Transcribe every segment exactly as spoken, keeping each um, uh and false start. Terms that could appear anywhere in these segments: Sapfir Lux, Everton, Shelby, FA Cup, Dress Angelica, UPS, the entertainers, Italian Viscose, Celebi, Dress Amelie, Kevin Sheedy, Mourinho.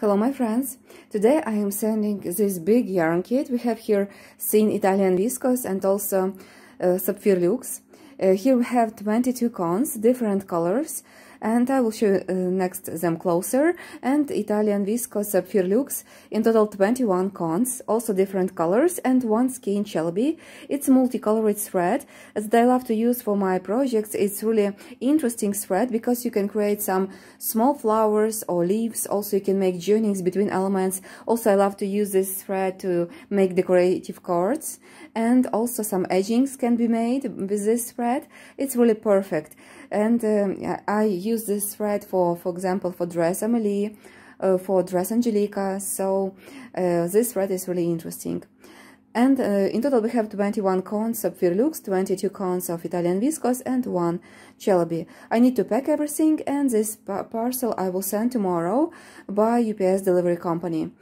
Hello my friends, today I am sending this big yarn kit. We have here seen Italian Viscose and also uh, Sapfir Lux. Uh, here we have twenty-two cones, different colors, and I will show you uh, next them closer. And Italian Viscose, Sapfir Lux, in total twenty-one cones, also different colors, and one skein Shelby. It's multicolored thread as I love to use for my projects. It's really interesting thread because you can create some small flowers or leaves. Also you can make joinings between elements. Also I love to use this thread to make decorative cards, and also some edgings can be made with this thread. It's really perfect, and um, I use this thread for for example for Dress Amelie, uh, for Dress Angelica, so uh, this thread is really interesting. And uh, in total we have twenty-one cones of Sapfir Lux, twenty-two cones of Italian Viscose, and one Celebi. I need to pack everything, and this pa parcel I will send tomorrow by U P S delivery company.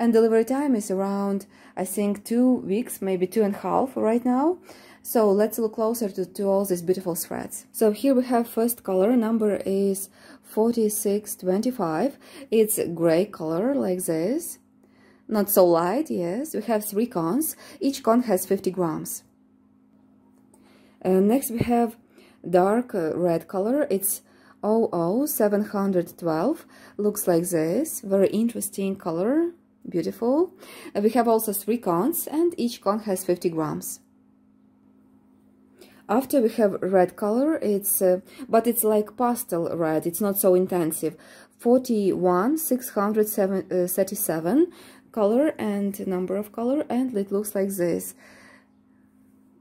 And delivery time is around, I think, two weeks, maybe two and a half right now. So let's look closer to, to all these beautiful threads. So here we have first color, number is forty-six twenty-five. It's gray color like this, not so light, yes. We have three cones, each cone has fifty grams. And next we have dark red color, it's zero zero seven one two, looks like this, very interesting color. Beautiful. Uh, we have also three cones, and each cone has fifty grams. After we have red color, it's uh, but it's like pastel red, it's not so intensive. forty-one six hundred thirty-seven color and number of color, and it looks like this.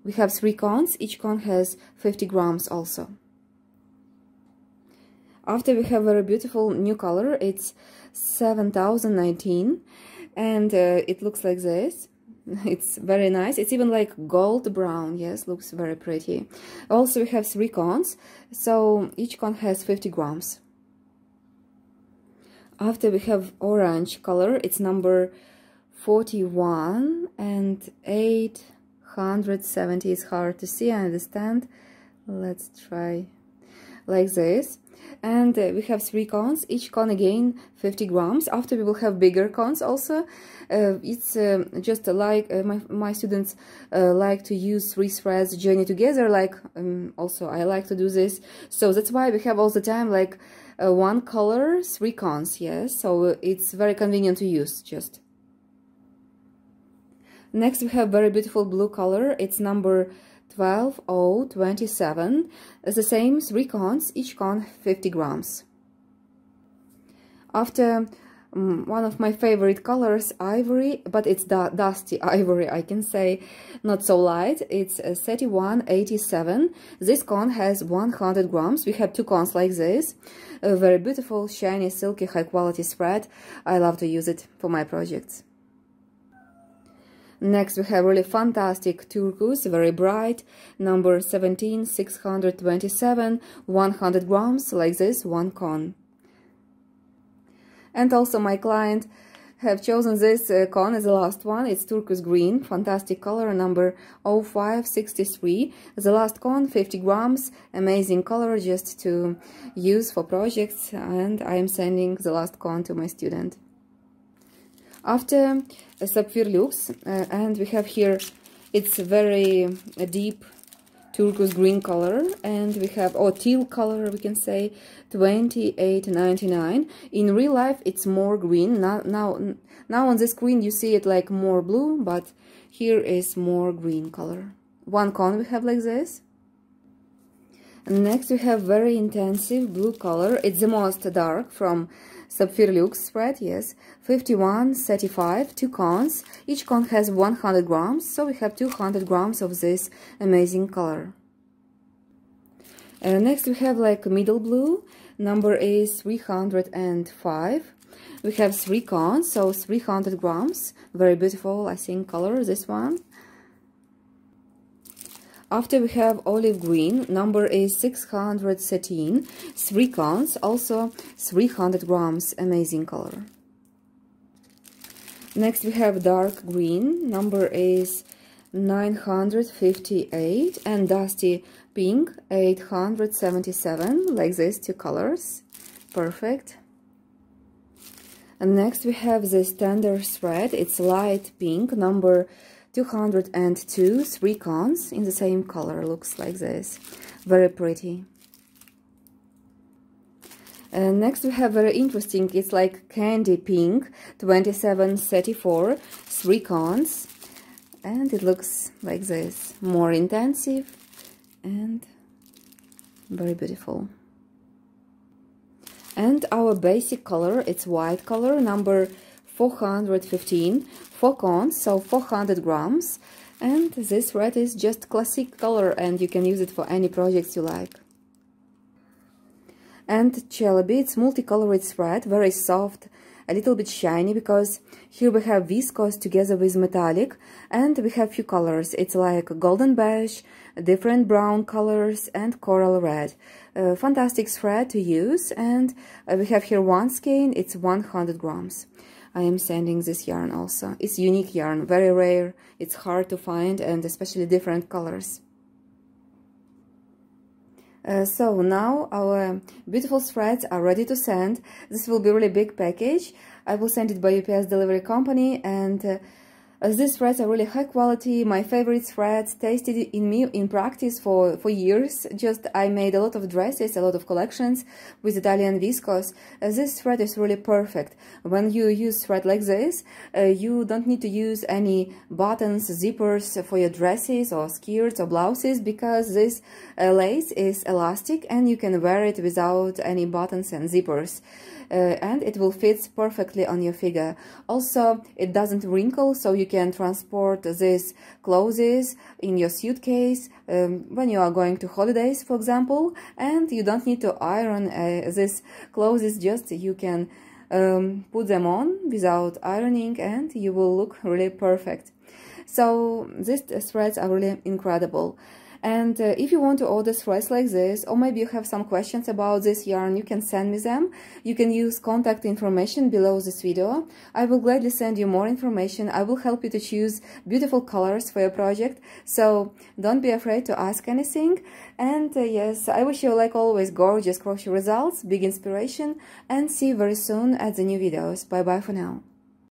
We have three cones, each cone has fifty grams also. After we have a very beautiful new color, it's seven thousand nineteen, and uh, it looks like this. It's very nice, it's even like gold brown, yes, looks very pretty. Also we have three cones, so each cone has fifty grams. After we have orange color, it's number forty-one and eight hundred seventy, it's hard to see, I understand. Let's try like this, and uh, we have three cones, each cone again fifty grams. After we will have bigger cones also. Uh, it's uh, just like uh, my, my students uh, like to use three threads journey together, like um, also I like to do this, so that's why we have all the time like uh, one color, three cones, yes, so it's very convenient to use just. Next we have very beautiful blue color, it's number twelve oh twenty-seven, the same, three cones, each cone fifty grams. After um, one of my favorite colors, ivory, but it's du dusty ivory, I can say, not so light, it's uh, thirty-one eighty-seven, this cone has one hundred grams, we have two cones like this, a very beautiful, shiny, silky, high quality thread, I love to use it for my projects. Next we have really fantastic turquoise, very bright, number seventeen six hundred twenty-seven, one hundred grams, like this, one con. And also my client have chosen this uh, con as the last one, it's turquoise green, fantastic color, number oh five sixty-three, the last con, fifty grams, amazing color just to use for projects, and I am sending the last con to my student. After uh, Sapfir Lux, uh, and we have here, it's very uh, deep turquoise green color, and we have, or teal color, we can say, twenty-eight ninety-nine. In real life, it's more green. Now, now, now on the screen, you see it like more blue, but here is more green color. One con we have like this. Next we have very intensive blue color, it's the most dark from Sapfir Lux thread, yes, fifty-one thirty-five, two cones, each cone has one hundred grams, so we have two hundred grams of this amazing color. Uh, next we have like middle blue, number is three hundred five, we have three cones, so three hundred grams, very beautiful, I think, color, this one. After we have olive green, number is six hundred thirteen, three cones, also three hundred grams, amazing color. Next we have dark green, number is nine hundred fifty-eight, and dusty pink, eight hundred seventy-seven, like this, two colors, perfect. And next we have the standard thread. It's light pink, number two hundred two, three counts in the same color. Looks like this. Very pretty. Uh, next we have very interesting, it's like candy pink, twenty-seven thirty-four, three counts, and it looks like this, more intensive and very beautiful. And our basic color, it's white color, number four hundred fifteen, four counts, so four hundred grams, and this red is just classic color and you can use it for any projects you like. And Celebi, it's multicolored thread, very soft, a little bit shiny, because here we have viscose together with metallic, and we have few colors. It's like golden beige, different brown colors, and coral red. Uh, fantastic thread to use, and uh, we have here one skein, it's one hundred grams. I am sending this yarn also. It's unique yarn, very rare, it's hard to find, and especially different colors. Uh, so now our beautiful threads are ready to send. This will be a really big package. I will send it by U P S delivery company, and uh, these threads are really high quality, my favorite threads, tasted in me in practice for, for years. Just I made a lot of dresses, a lot of collections with Italian viscose. Uh, this thread is really perfect. When you use thread like this, uh, you don't need to use any buttons, zippers for your dresses or skirts or blouses, because this uh, lace is elastic and you can wear it without any buttons and zippers. Uh, and it will fit perfectly on your figure. Also, it doesn't wrinkle, so you can transport these clothes in your suitcase um, when you are going to holidays, for example, and you don't need to iron uh, these clothes. Just you can um, put them on without ironing, and you will look really perfect. So these threads are really incredible. And uh, if you want to order threads like this, or maybe you have some questions about this yarn, you can send me them. You can use contact information below this video. I will gladly send you more information. I will help you to choose beautiful colors for your project. So don't be afraid to ask anything. And uh, yes, I wish you, like always, gorgeous crochet results, big inspiration, and see you very soon at the new videos. Bye bye for now.